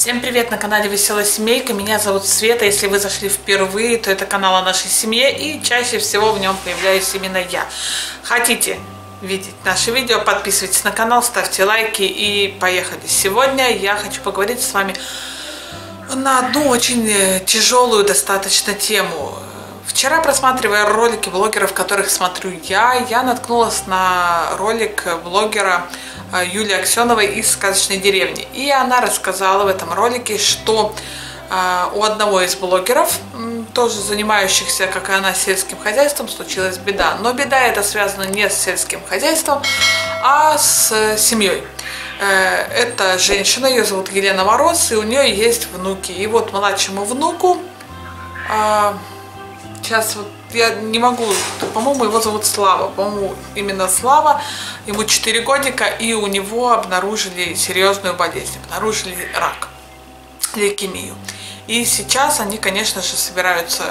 Всем привет на канале Веселая Семейка, меня зовут Света. Если вы зашли впервые, то это канал о нашей семье, и чаще всего в нем появляюсь именно я. Хотите видеть наши видео, подписывайтесь на канал, ставьте лайки и поехали. Сегодня я хочу поговорить с вами на одну очень тяжелую достаточно тему. Вчера, просматривая ролики блогеров, которых смотрю я наткнулась на ролик блогера Юлии Аксеновой из «Сказочной деревни». И она рассказала в этом ролике, что у одного из блогеров, тоже занимающихся, как и она, сельским хозяйством, случилась беда. Но беда эта связана не с сельским хозяйством, а с семьей. Это женщина, ее зовут Елена Мороз, и у нее есть внуки. И вот младшему внуку... Сейчас вот я не могу, по-моему, его зовут Слава, по-моему, именно Слава, ему 4 годика, и у него обнаружили серьезную болезнь, обнаружили рак, лейкемию. И сейчас они, конечно же, собираются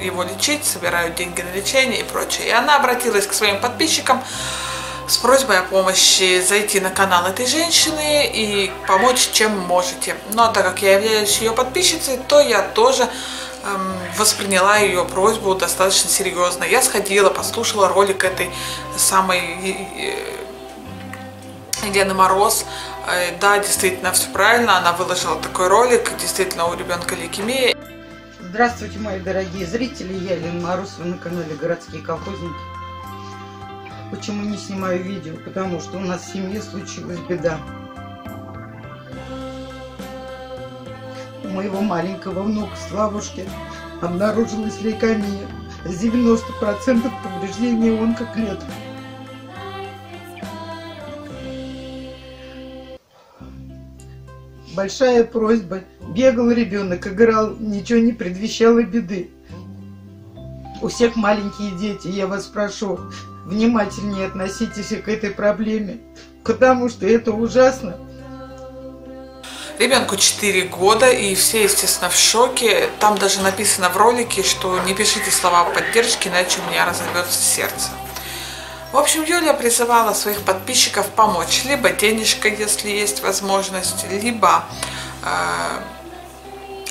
его лечить, собирают деньги на лечение и прочее. И она обратилась к своим подписчикам с просьбой о помощи зайти на канал этой женщины и помочь, чем можете. Но так как я являюсь ее подписчицей, то я тоже... восприняла ее просьбу достаточно серьезно. Я сходила, послушала ролик этой самой Елены Мороз. Да, действительно, все правильно. Она выложила такой ролик. Действительно, у ребенка лейкемия. Здравствуйте, мои дорогие зрители. Я Елена Мороз. Вы на канале «Городские колхозники». Почему не снимаю видео? Потому что у нас в семье случилась беда. Моего маленького внука Славушки обнаружилась лейкемия. С 90% повреждений онкоклеток. Большая просьба. Бегал ребенок, играл, ничего не предвещало беды. У всех маленькие дети, я вас прошу, внимательнее относитесь к этой проблеме, потому что это ужасно. Ребенку 4 года, и все, естественно, в шоке. Там даже написано в ролике, что не пишите слова поддержки, иначе у меня разорвется сердце. В общем, Юля призывала своих подписчиков помочь. Либо денежкой, если есть возможность, либо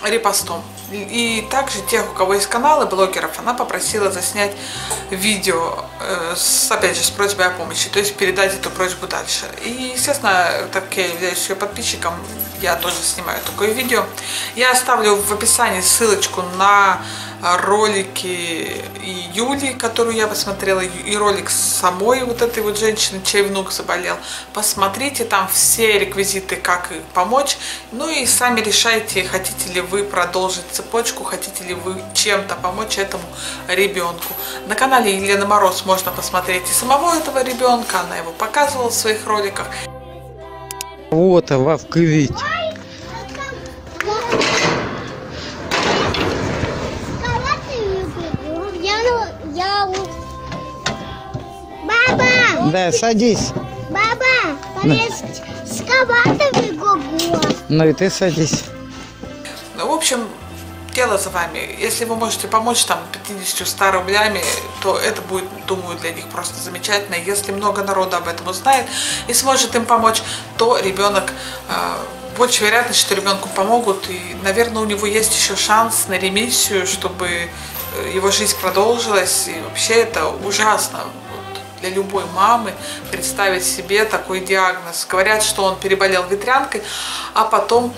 репостом. И также тех, у кого есть каналы блогеров, она попросила заснять видео, опять же, с просьбой о помощи, то есть передать эту просьбу дальше. И, естественно, так как я являюсь ее подписчиком, я тоже снимаю такое видео. Я оставлю в описании ссылочку на ролики Юли, которую я посмотрела, и ролик самой вот этой вот женщины, чей внук заболел. Посмотрите, там все реквизиты, как помочь. Ну и сами решайте, хотите ли вы продолжить цепочку, хотите ли вы чем-то помочь этому ребенку. На канале Елены Мороз можно посмотреть и самого этого ребенка, она его показывала в своих роликах. Вот, а вовка ведь. Баба! Да, садись. Баба, полез с кабатами гугу. Ну и ты садись. Ну, в общем, дело за вами. Если вы можете помочь там 50-100 рублями, то это будет, думаю, для них просто замечательно. Если много народа об этом узнает и сможет им помочь, то ребенок... Больше вероятность, что ребенку помогут. И, наверное, у него есть еще шанс на ремиссию, чтобы его жизнь продолжилась. И вообще это ужасно для любой мамы представить себе такой диагноз. Говорят, что он переболел ветрянкой, а потом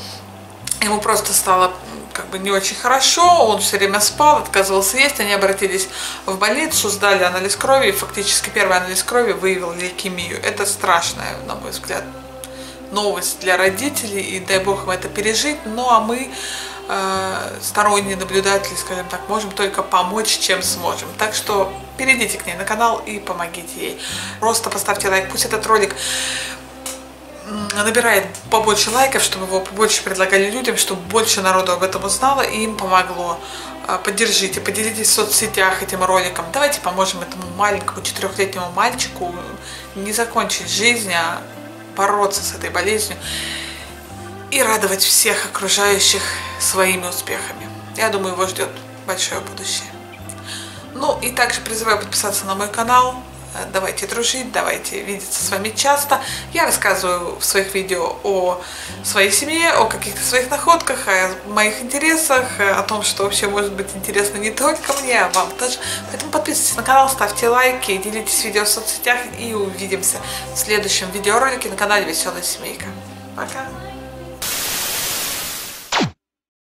ему просто стало как бы не очень хорошо, он все время спал, отказывался есть. Они обратились в больницу, сдали анализ крови, и фактически первый анализ крови выявил лейкемию. Это страшная, на мой взгляд, новость для родителей, и дай бог им это пережить. Ну а мы, сторонние наблюдатели, скажем так, можем только помочь, чем сможем. Так что перейдите к ней на канал и помогите ей. Просто поставьте лайк, пусть этот ролик набирает побольше лайков, чтобы его побольше предлагали людям, чтобы больше народу об этом узнало и им помогло. Поддержите, поделитесь в соцсетях этим роликом. Давайте поможем этому маленькому 4-летнему мальчику не закончить жизнь, а бороться с этой болезнью и радовать всех окружающих своими успехами. Я думаю, его ждет большое будущее. Ну и также призываю подписаться на мой канал, давайте дружить, давайте видеться с вами часто. Я рассказываю в своих видео о своей семье, о каких-то своих находках, о моих интересах, о том, что вообще может быть интересно не только мне, а вам тоже. Поэтому подписывайтесь на канал, ставьте лайки, делитесь видео в соцсетях и увидимся в следующем видеоролике на канале Веселая Семейка. Пока!